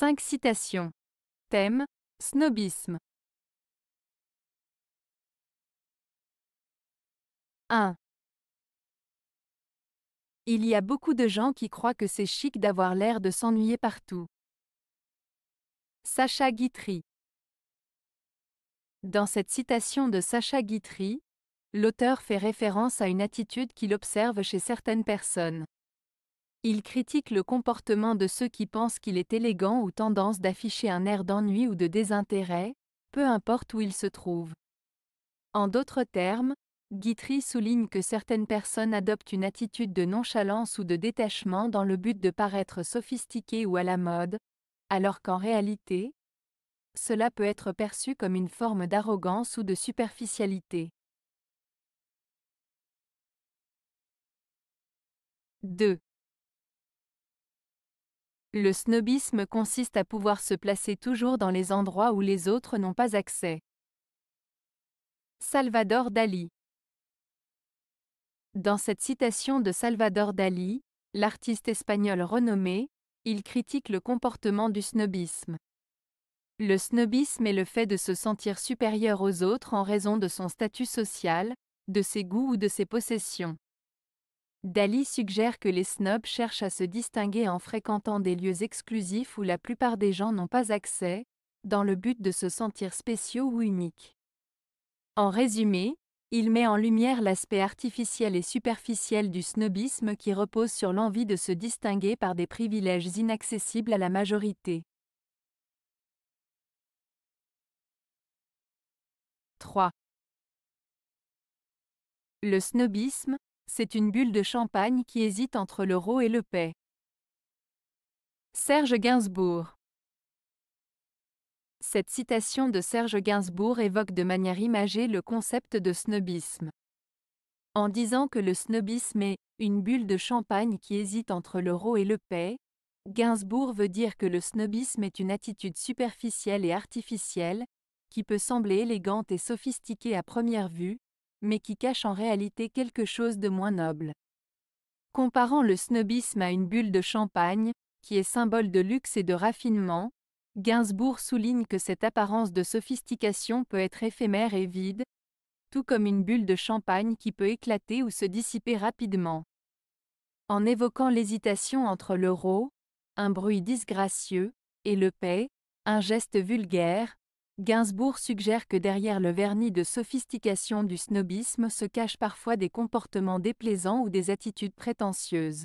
5 citations. Thème : Snobisme. 1. Il y a beaucoup de gens qui croient que c'est chic d'avoir l'air de s'ennuyer partout. Sacha Guitry. Dans cette citation de Sacha Guitry, l'auteur fait référence à une attitude qu'il observe chez certaines personnes. Il critique le comportement de ceux qui pensent qu'il est élégant ou tendance d'afficher un air d'ennui ou de désintérêt, peu importe où il se trouve. En d'autres termes, Guitry souligne que certaines personnes adoptent une attitude de nonchalance ou de détachement dans le but de paraître sophistiquées ou à la mode, alors qu'en réalité, cela peut être perçu comme une forme d'arrogance ou de superficialité. 2. Le snobisme consiste à pouvoir se placer toujours dans les endroits où les autres n'ont pas accès. Salvador Dalí. Dans cette citation de Salvador Dalí, l'artiste espagnol renommé, il critique le comportement du snobisme. Le snobisme est le fait de se sentir supérieur aux autres en raison de son statut social, de ses goûts ou de ses possessions. Dalí suggère que les snobs cherchent à se distinguer en fréquentant des lieux exclusifs où la plupart des gens n'ont pas accès, dans le but de se sentir spéciaux ou uniques. En résumé, il met en lumière l'aspect artificiel et superficiel du snobisme qui repose sur l'envie de se distinguer par des privilèges inaccessibles à la majorité. 3. Le snobisme, c'est une bulle de champagne qui hésite entre l'euro et le paix. Serge Gainsbourg. Cette citation de Serge Gainsbourg évoque de manière imagée le concept de snobisme. En disant que le snobisme est « une bulle de champagne qui hésite entre l'euro et le paix », Gainsbourg veut dire que le snobisme est une attitude superficielle et artificielle, qui peut sembler élégante et sophistiquée à première vue, mais qui cache en réalité quelque chose de moins noble. Comparant le snobisme à une bulle de champagne, qui est symbole de luxe et de raffinement, Gainsbourg souligne que cette apparence de sophistication peut être éphémère et vide, tout comme une bulle de champagne qui peut éclater ou se dissiper rapidement. En évoquant l'hésitation entre l'euro, un bruit disgracieux, et le paix, un geste vulgaire, Gainsbourg suggère que derrière le vernis de sophistication du snobisme se cachent parfois des comportements déplaisants ou des attitudes prétentieuses.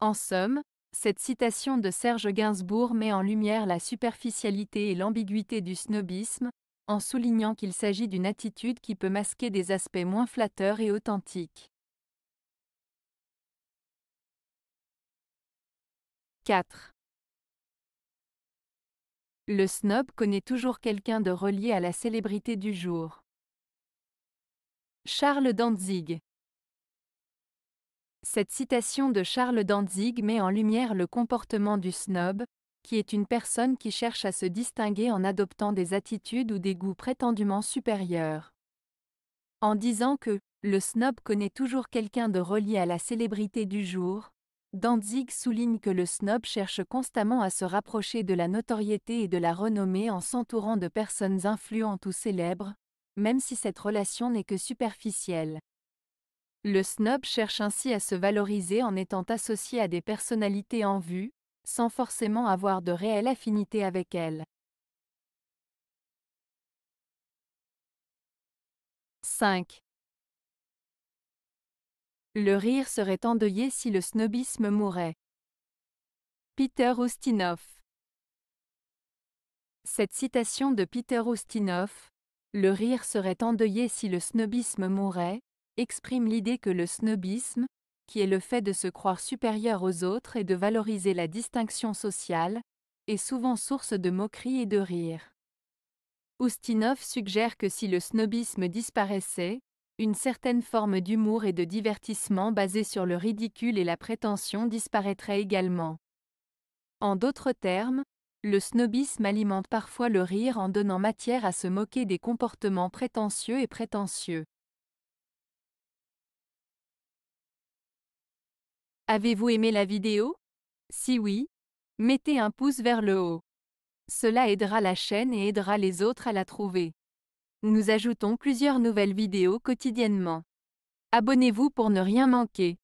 En somme, cette citation de Serge Gainsbourg met en lumière la superficialité et l'ambiguïté du snobisme, en soulignant qu'il s'agit d'une attitude qui peut masquer des aspects moins flatteurs et authentiques. 4. Le snob connaît toujours quelqu'un de relié à la célébrité du jour. Charles Dantzig. Cette citation de Charles Dantzig met en lumière le comportement du snob, qui est une personne qui cherche à se distinguer en adoptant des attitudes ou des goûts prétendument supérieurs. En disant que « le snob connaît toujours quelqu'un de relié à la célébrité du jour », Dantzig souligne que le snob cherche constamment à se rapprocher de la notoriété et de la renommée en s'entourant de personnes influentes ou célèbres, même si cette relation n'est que superficielle. Le snob cherche ainsi à se valoriser en étant associé à des personnalités en vue, sans forcément avoir de réelle affinité avec elles. 5. Le rire serait endeuillé si le snobisme mourait. Peter Ustinov. Cette citation de Peter Ustinov, « Le rire serait endeuillé si le snobisme mourait », exprime l'idée que le snobisme, qui est le fait de se croire supérieur aux autres et de valoriser la distinction sociale, est souvent source de moqueries et de rire. Ustinov suggère que si le snobisme disparaissait, une certaine forme d'humour et de divertissement basée sur le ridicule et la prétention disparaîtrait également. En d'autres termes, le snobisme alimente parfois le rire en donnant matière à se moquer des comportements prétentieux et prétentieux. Avez-vous aimé la vidéo ? Si oui, Mettez un pouce vers le haut. Cela aidera la chaîne et aidera les autres à la trouver. Nous ajoutons plusieurs nouvelles vidéos quotidiennement. Abonnez-vous pour ne rien manquer.